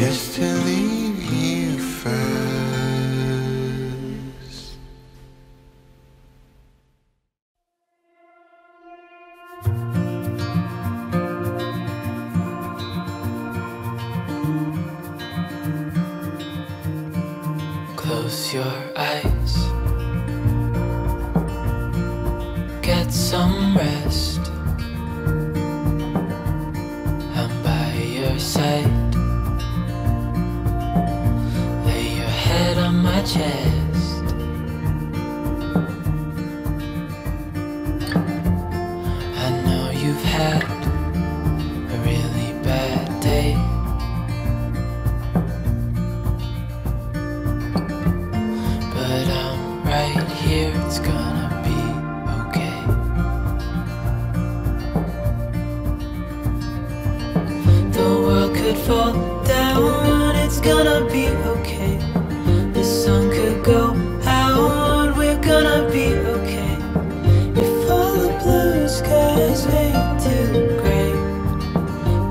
just to leave you first. Close your eyes, get some rest. I'm by your side. Chest. I know you've had a really bad day. But I'm right here, it's gonna be okay. The world could fall down, it's gonna be okay. Go out, we're gonna be okay. If all the blue skies fade to gray,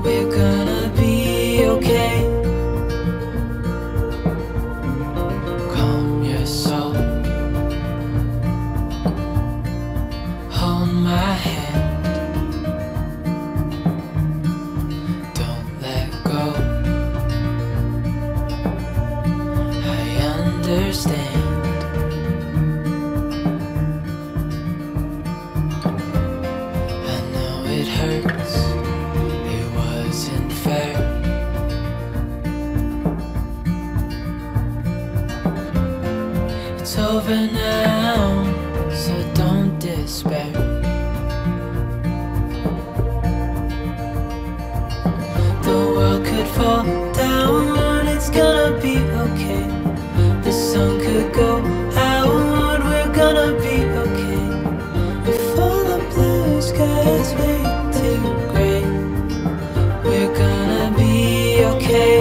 we're gonna be okay. Calm your soul, hold my hand, don't let go. I understand. It's over now, so don't despair. The world could fall down, it's gonna be okay. The sun could go out, we're gonna be okay. If all the blue skies fade to gray, we're gonna be okay.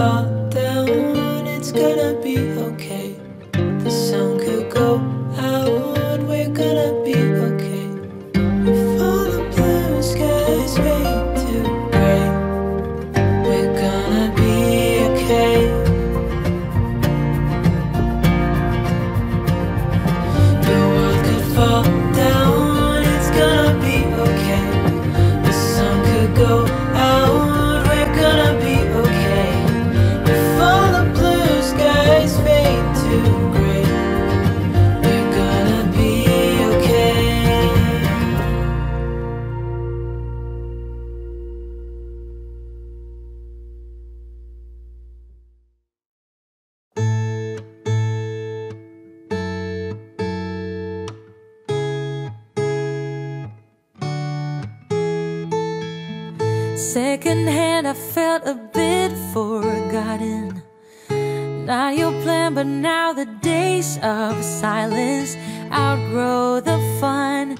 Fall down, it's gonna be okay. The sun could go out, we're gonna be okay. If all the blue skies fade to gray, we're gonna be okay. The world could fall down, it's gonna be okay. The sun could go out, we're gonna be okay. Second hand, I felt a bit forgotten. Not your plan, but now the days of silence outgrow the fun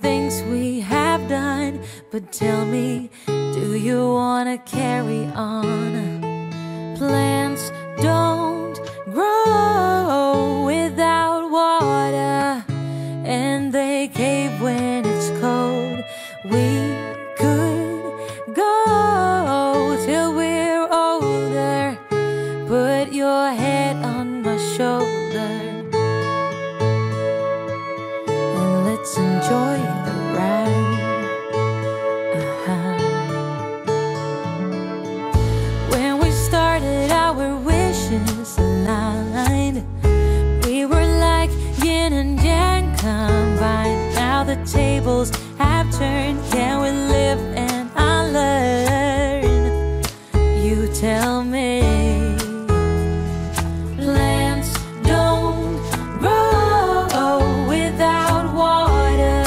things we have done. But tell me, do you wanna carry on? Plants don't grow without water, and they cave when it's cold. We go till we're older. Put your head on my shoulder and let's enjoy the ride. When we started, our wishes aligned. We were like yin and yang combined. Now the tables have turned. Can we live and learn? You tell me. Plants don't grow without water,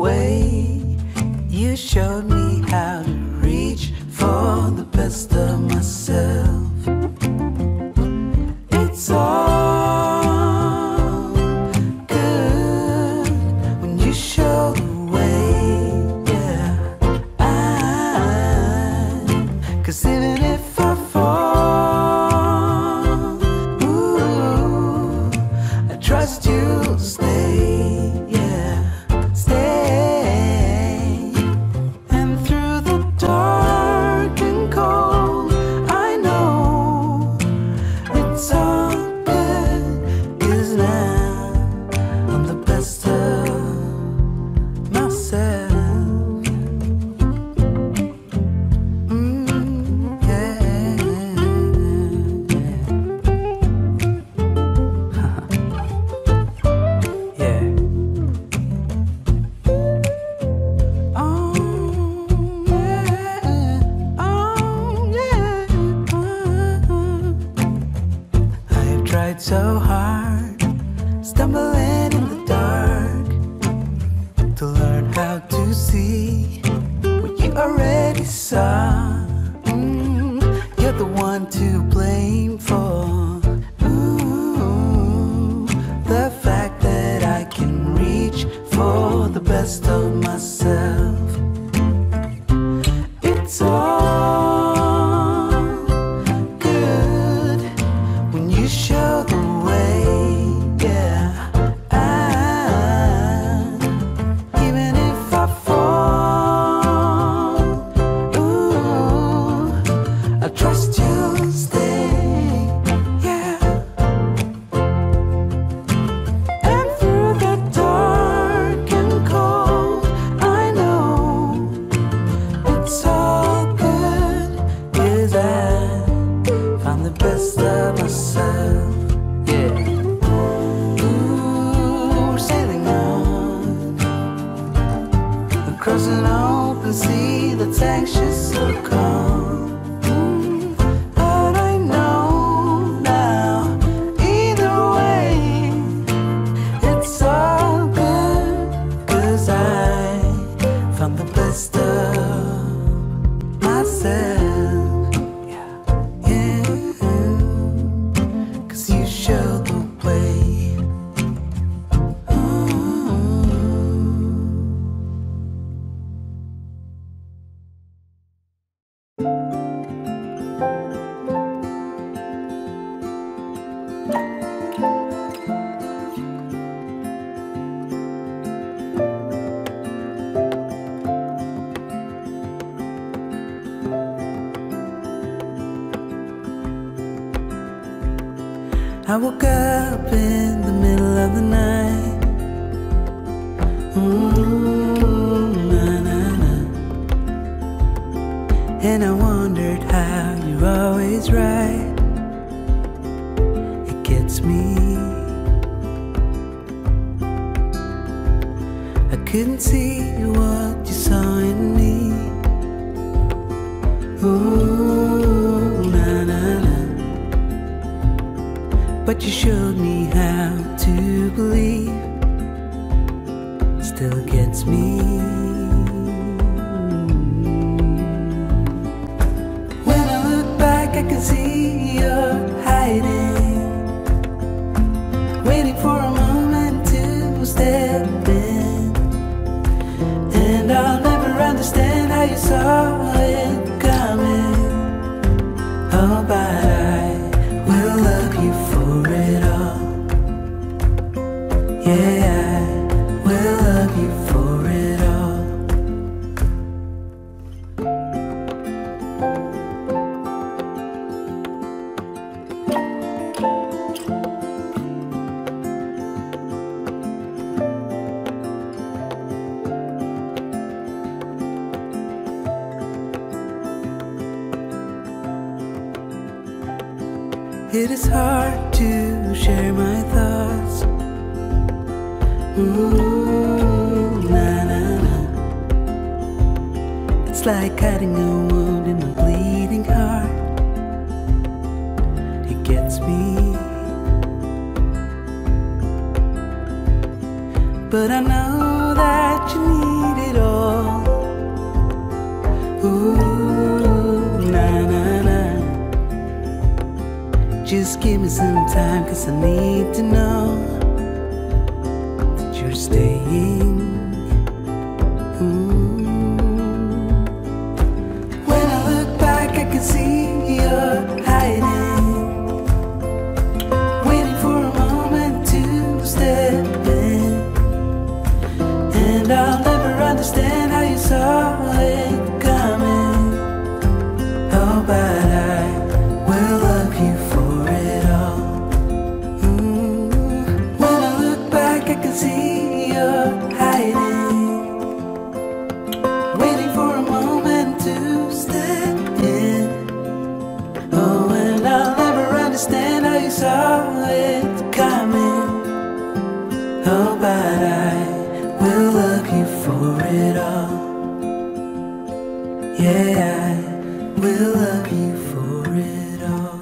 away. You showed me how to reach for the best of myself. It's all good when you show the way, yeah. Cause even if I fall, ooh, I trust you'll stay, yeah, stay. And through the dark and cold, I know it's all. Tried so hard, stumbling in the dark, to learn how to see what you already saw. You're the one to blame for the fact that I can reach for the best of myself. It's all across an open sea that's anxious, so calm. But I know now, either way, it's all good, cause I found the best of myself. Yeah, yeah. Cause you showed the way. I woke up in the middle of the night. And I wondered how you're always right. It gets me. I couldn't see what you saw in me. But you showed me how to believe. Still gets me. When I look back, I can see you're hiding, waiting for a moment to step in. And I'll never understand how you saw it coming. Oh, but I will love you for it all. Yeah, I will love you for it all. It is hard to share my thoughts. It's like cutting a wound in a bleeding heart. It gets me. But I know that that you need it all. Ooh, nah, nah, nah. Just give me some time, 'cause I need to know that you're staying. Ooh. When I look back, I can see you're hiding, waiting for a moment to step in. And I'll never understand how you saw it coming. Oh, but I will love you for it all. Ooh. When I look back, I can see you're hiding, waiting for a moment to step in. Oh, and I'll never understand how you saw it coming. Oh, but I will love you for it all. Yeah, I will love you for it all.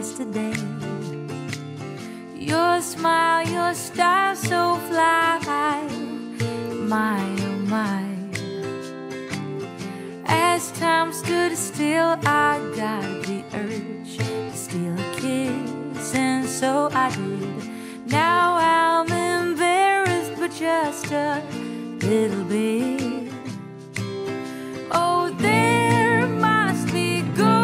Yesterday, your smile, your style so fly, my oh my. As time stood still, I got the urge to steal a kiss, and so I did. Now I'm embarrassed, but just a little bit. Oh, there must be gold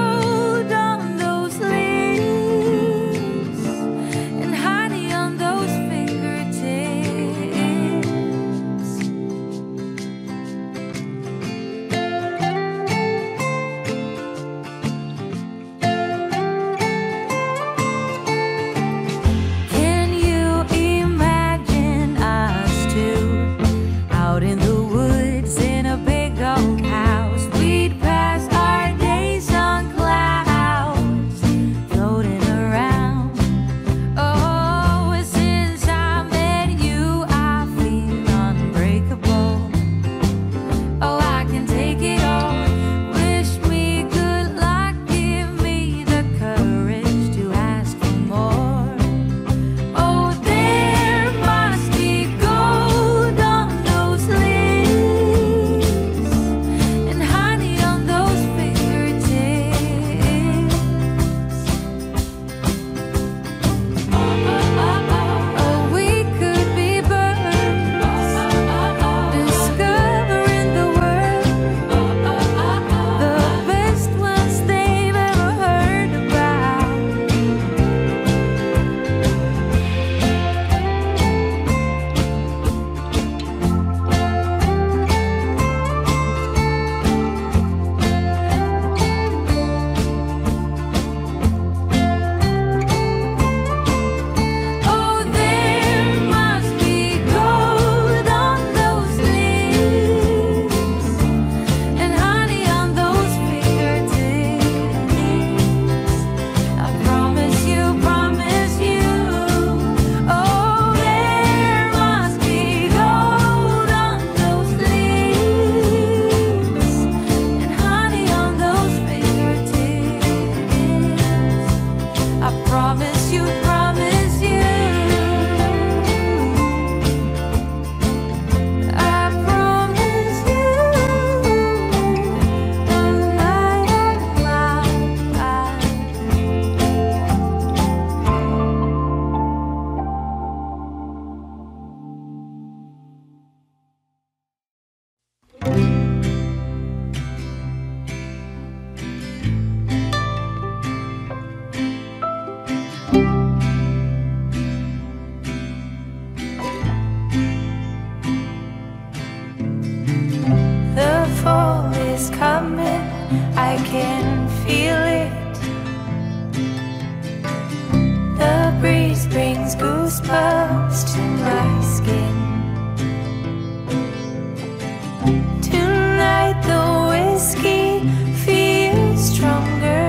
stronger.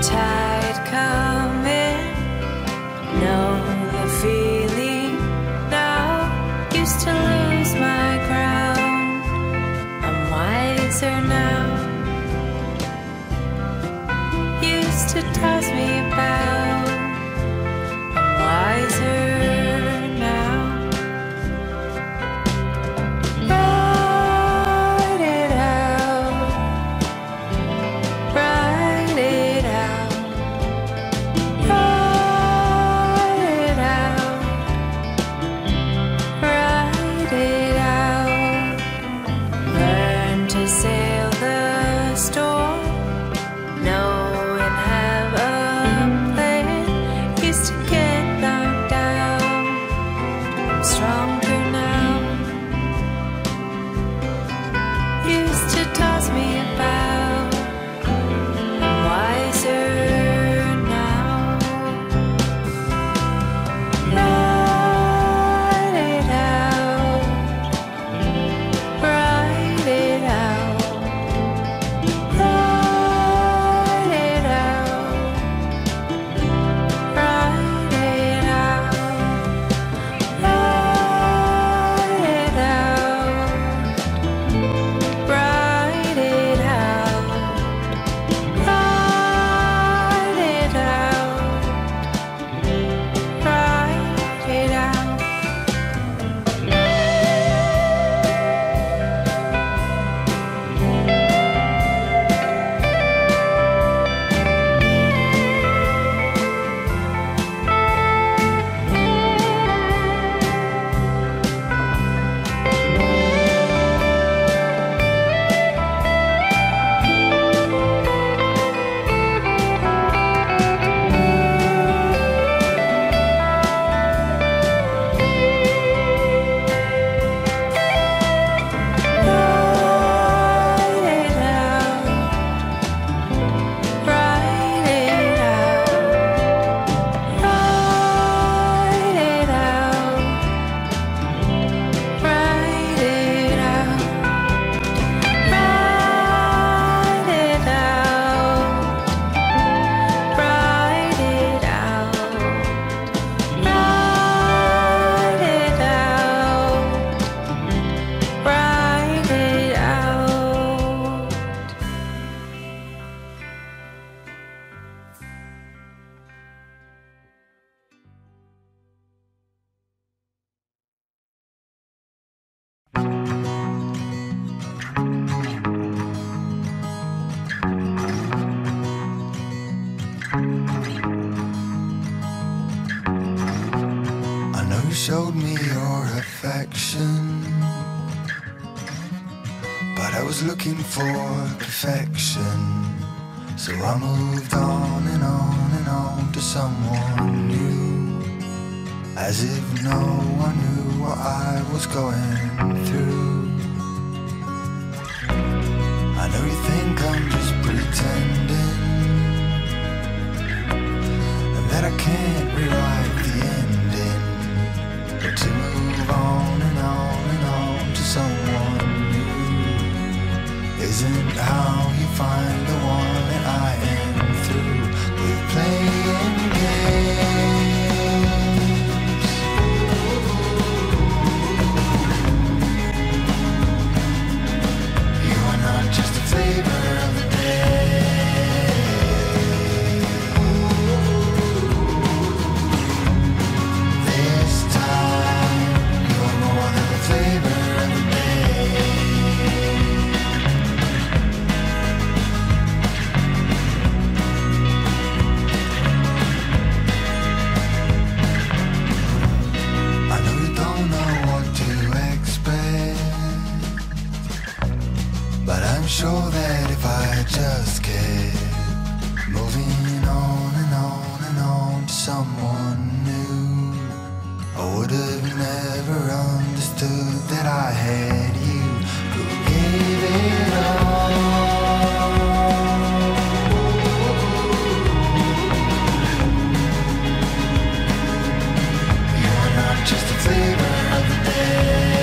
tide coming, know the feeling now. Used to lose my ground, I'm wiser now. Used to toss me about, I'm wiser now. Sail the storm, know and have a plan. Used to get knocked down, I'm stronger now. Used to toss me about, I'm wiser now. Ride it out, ride it out. Showed me your affection, but I was looking for perfection. So I moved on and on and on to someone new, as if no one knew what I was going through. I know you think I'm just pretending, and that I can't rewrite the end. But to move on and on and on to someone new isn't how you find the one that I am through with playing games. You are not just a flavor of the day. Sure that if I just kept moving on and on and on to someone new, I would have never understood that I had you who gave it all. You are not just a flavor of the day.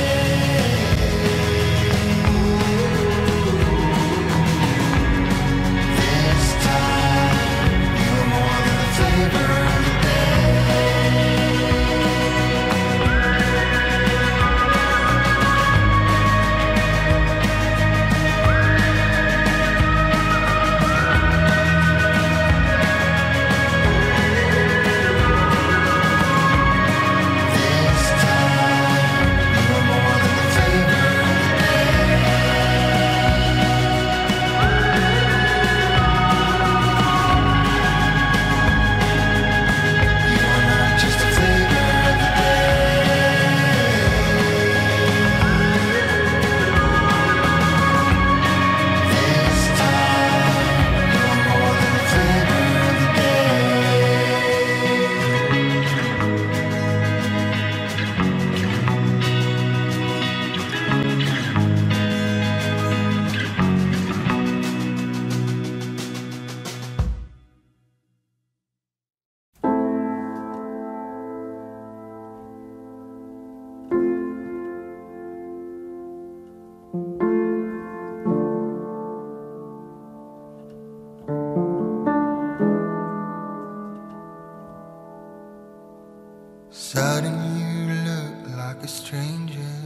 Suddenly you look like a stranger,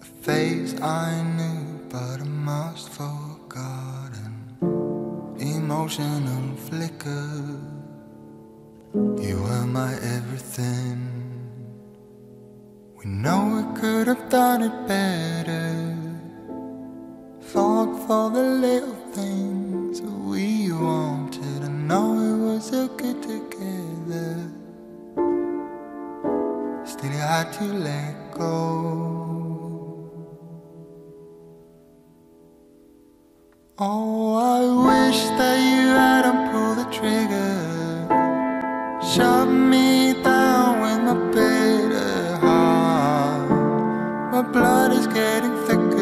a face I knew but I must forgotten. Emotional flicker, you were my everything. We know we could have done it better. Fought for the little things that we wanted. I know it was so good together. Still I had to let go. Oh, I wish that you hadn't pulled the trigger. Shut me down with my bitter heart. My blood is getting thicker.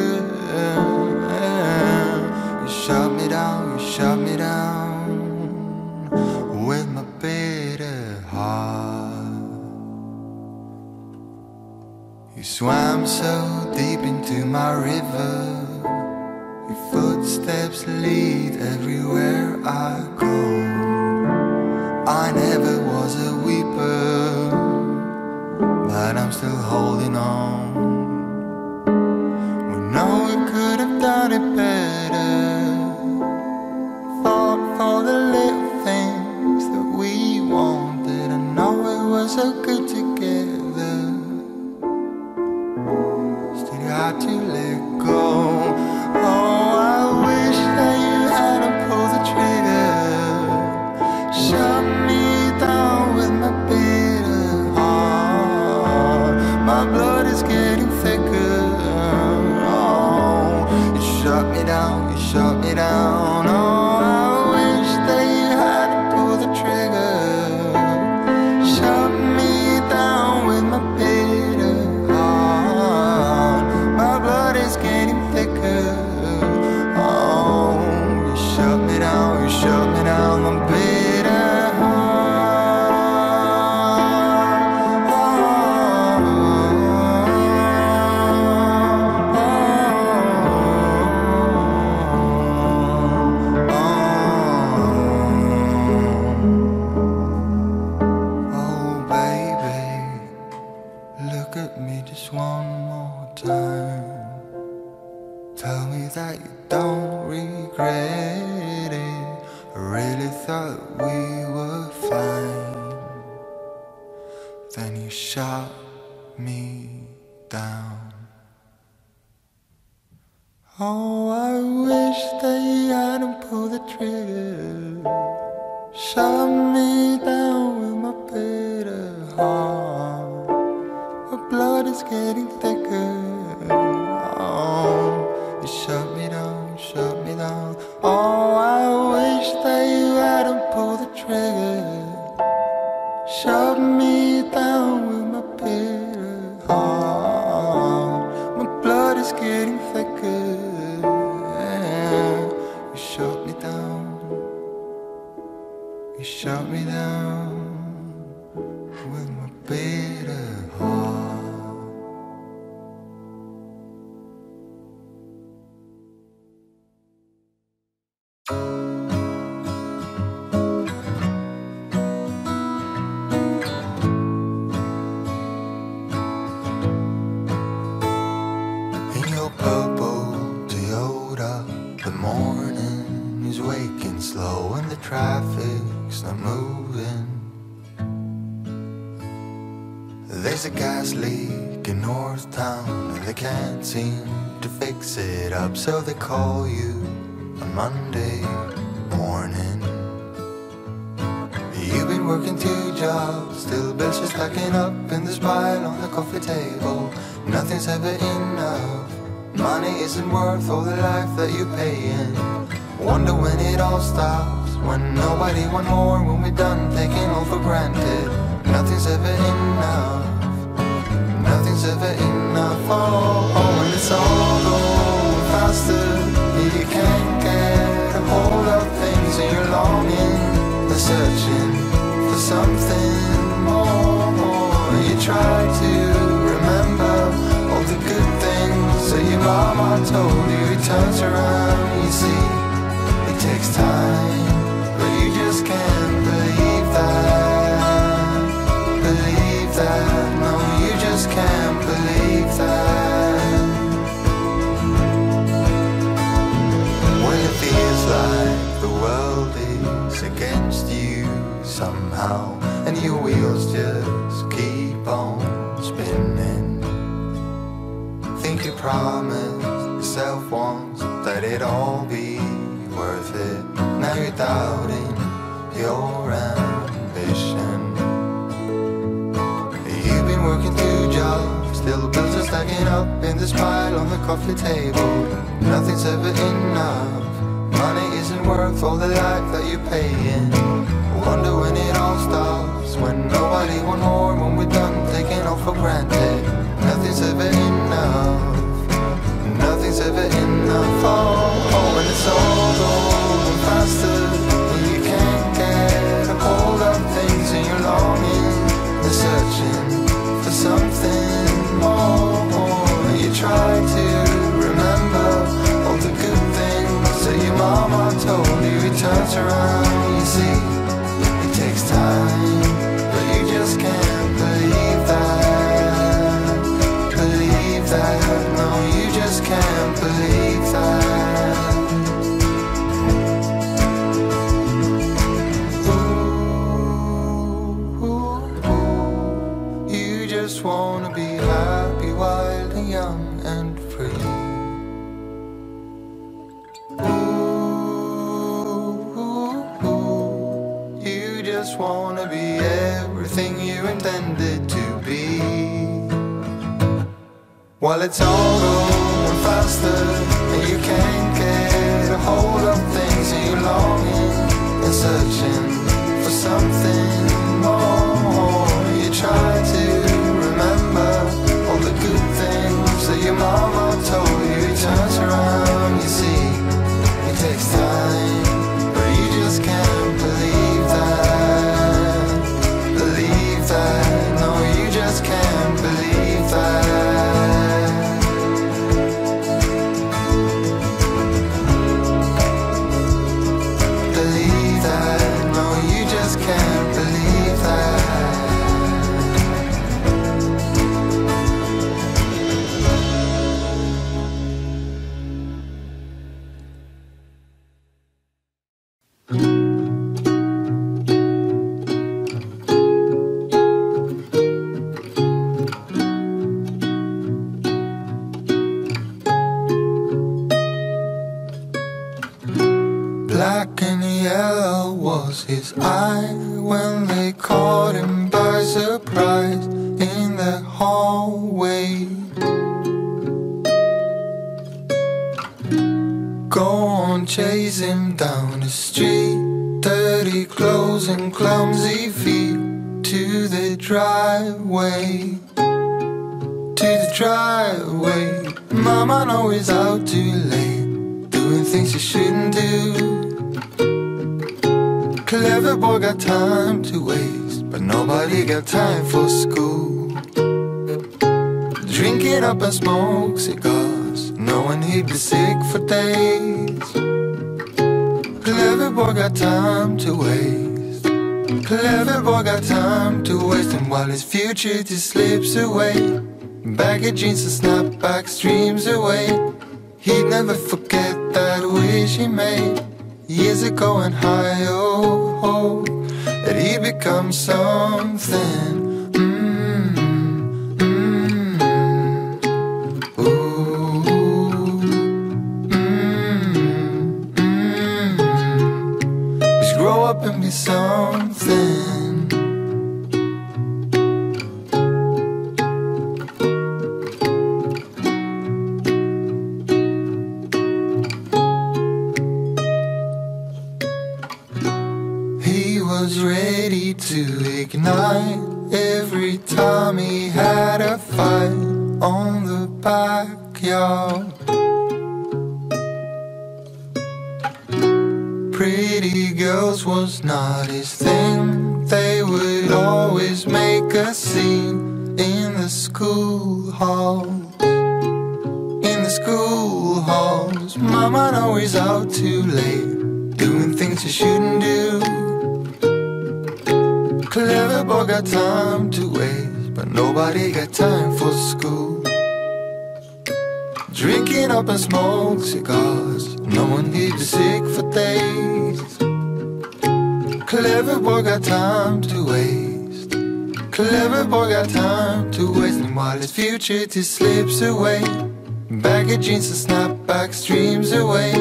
You shut me down, you shut me down with my bitter heart. You swam so deep into my river. Your footsteps lead everywhere I go. I never was a weeper, but I'm still holding on. We know we could have done it better. Fought for the little things that we wanted. I know it was so good together. Got to let go. Oh, I wish that you hadn't pulled the trigger. Shut me down with my bitter heart. My blood is getting thicker. Oh, you shut me down, you shut me down. Oh, I wish that you hadn't pulled the trigger. Shut me down with my bitter heart. My blood is getting thicker. Oh, you shut me down, you shut me down, I'm bitter. Oh, baby, look at me just one more time. Tell me that you don't regret it. I really thought we were fine. Then you shut me down. Oh, I wish that you hadn't pulled the trigger. Shut me down with my bitter heart. My blood is getting thicker. Oh, you shut me down, shut me down. Oh, I wish that you hadn't pulled the trigger. Shut me down with my bitter heart. My blood is getting thicker. You shut me down. You shut me down with my bitter heart. Slow and the traffic's not moving. There's a gas leak in North Town and they can't seem to fix it up, so they call you on Monday morning. You've been working 2 jobs, still bills are stacking up in this pile on the coffee table. Nothing's ever enough. Money isn't worth all the life that you're paying. Wonder when it all stops, when nobody want more, when we're done taking all for granted. Nothing's ever enough, nothing's ever enough. Oh, oh, and it's all going faster. You can't get a hold of things and you're longing, you're searching for something more, and you try to remember all the good things that your mama told you. It turns around, you see, it takes time, but you just can't believe that, believe that. somehow, and your wheels just keep on spinning. Think you promised yourself once that it'd all be worth it. Now you're doubting your ambition. You've been working two jobs, still bills are stacking up in this pile on the coffee table. Nothing's ever enough. Money isn't worth all the life that you're paying. Wonder when it all stops, when nobody wants more, when we're done taking all for granted. Nothing's ever enough. Nothing's ever enough. Oh, when it's all going faster, when you can't get a hold of things, and you're longing and searching for something more. And you try to remember all the good things that your mama told you. It turns around, you see, it takes time, but you just can't believe that. Believe that, no, you just can't believe that. Ooh, ooh, ooh. You just wanna be happy, wild and young and free. Ooh, ooh, ooh. You just wanna be everything you intended to be. While it's all going faster, and you can't get a hold of things, and you're longing and searching for something more. You try to remember all the good things that your mama told you. It turns around, you see, it takes time, but you just can't believe that. Believe that, no, you just can't believe that. Black and yellow was his eye when they caught him by surprise in the hallway. Go on, chase him down the street, dirty clothes and clumsy feet, to the driveway, to the driveway. Mama know he's out too late, doing things he shouldn't do. Clever boy got time to waste, but nobody got time for school. Drinking up and smoke cigars, knowing he'd be sick for days. Clever boy got time to waste. Clever boy got time to waste, and while his future just slips away, baggy jeans and snapback streams away. He'd never forget that wish he made years ago in high, oh, oh, that he becomes something. Just grow up and be something. Ready to ignite every time he had a fight on the backyard. Pretty girls was not his thing, they would always make a scene in the school halls, in the school halls. Mama know he's out too late, doing things he shouldn't do. Clever boy got time to waste, but nobody got time for school. Drinking up and smoke cigars, knowing he'd be sick for days. Clever boy got time to waste. Clever boy got time to waste. And while his future just slips away, baggy jeans and snapback streams away.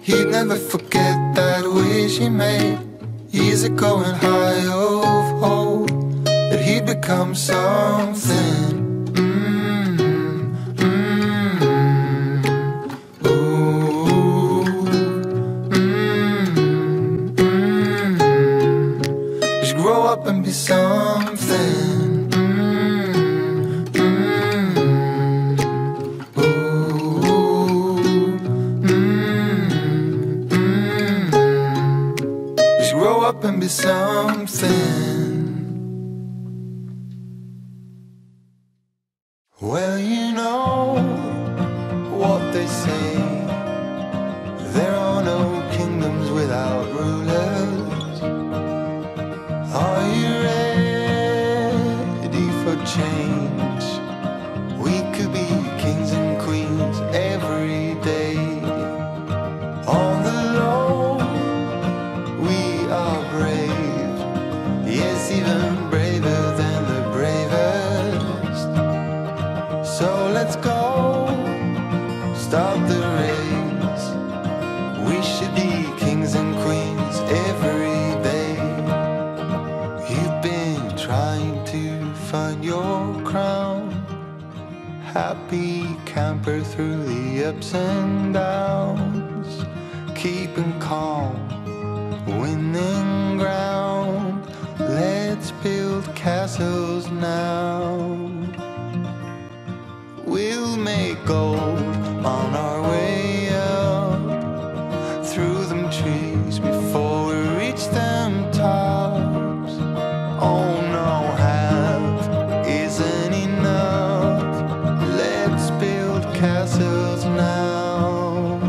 He'd never forget that wish he made years ago in high of hope, that he'd become something. And be something. Just grow up and be something. Well, you know what they say, there are no kingdoms without rulers. Are you ready for change? We could be kings and queens every day. On the low, we are brave. Yes, even braver than the bravest. So let's go, start the race. We should be kings and queens every day. Find your crown, happy camper through the ups and downs, keeping calm, winning ground. Let's build castles now. We'll make gold on our way up, through them trees before we reach them tops. Oh no, castles now.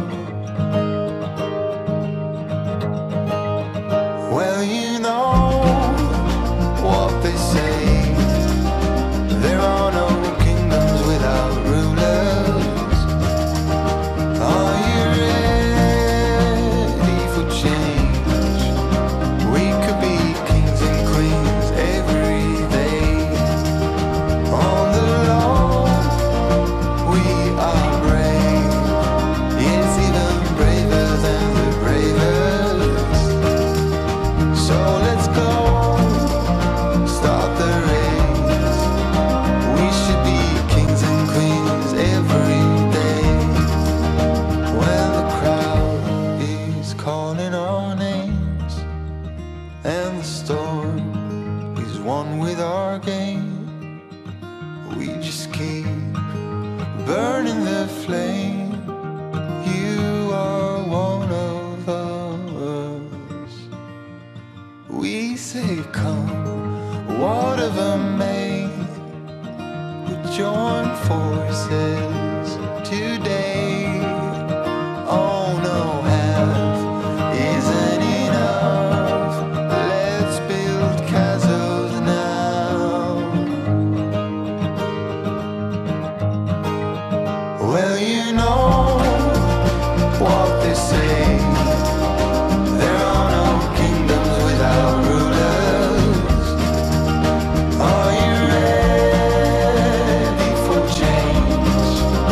Well, you know what they say, there are no kingdoms without rulers. Are you ready for change? We could be kings and queens every day. On the low, we are brave, yes, even braver than the bravest. So let's go, start the race. We should be kings and queens every day. When the crowd is calling our names, and the storm is one with our game, we just keep burning the flame. You are one of us. We say come, whatever may, we'll join forces today. Oh no, half isn't enough. Let's build castles now. Well, you know what they say, there are no kingdoms without rulers. Are you ready for change?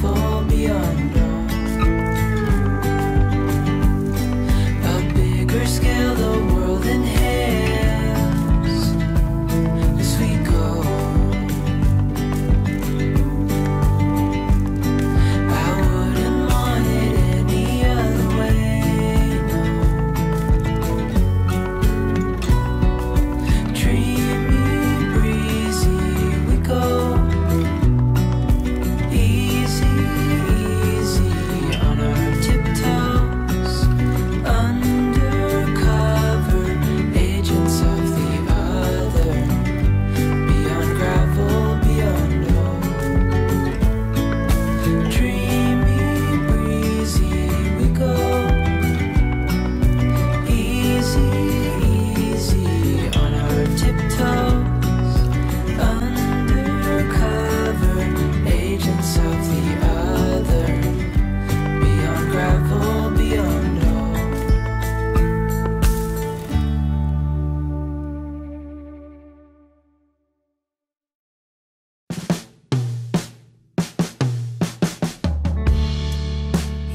travel beyond all. A bigger scale, the world inhales as we go. I wouldn't want it any other way, no. Dreamy, breezy, we go.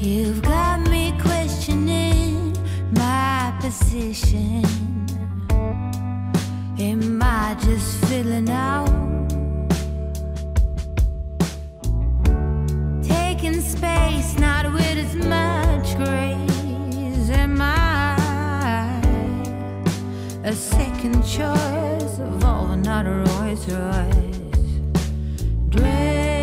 You've got me questioning my position. Am I just filling out? Taking space, not with as much grace. Am I a second choice? Volvo, not a Rolls Royce. Dresses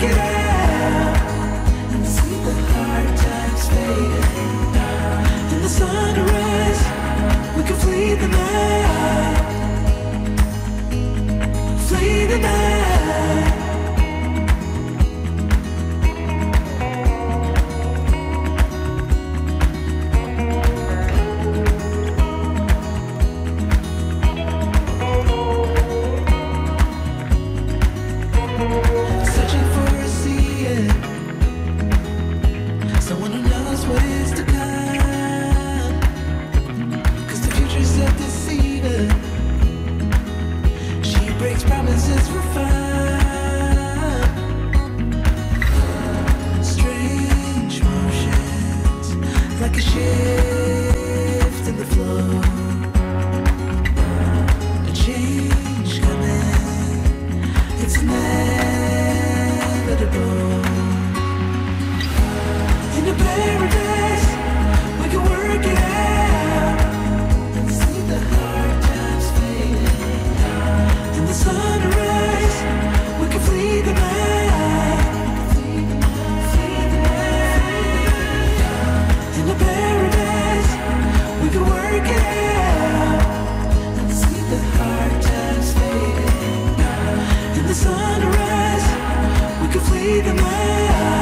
The sunrise, we could flee the night.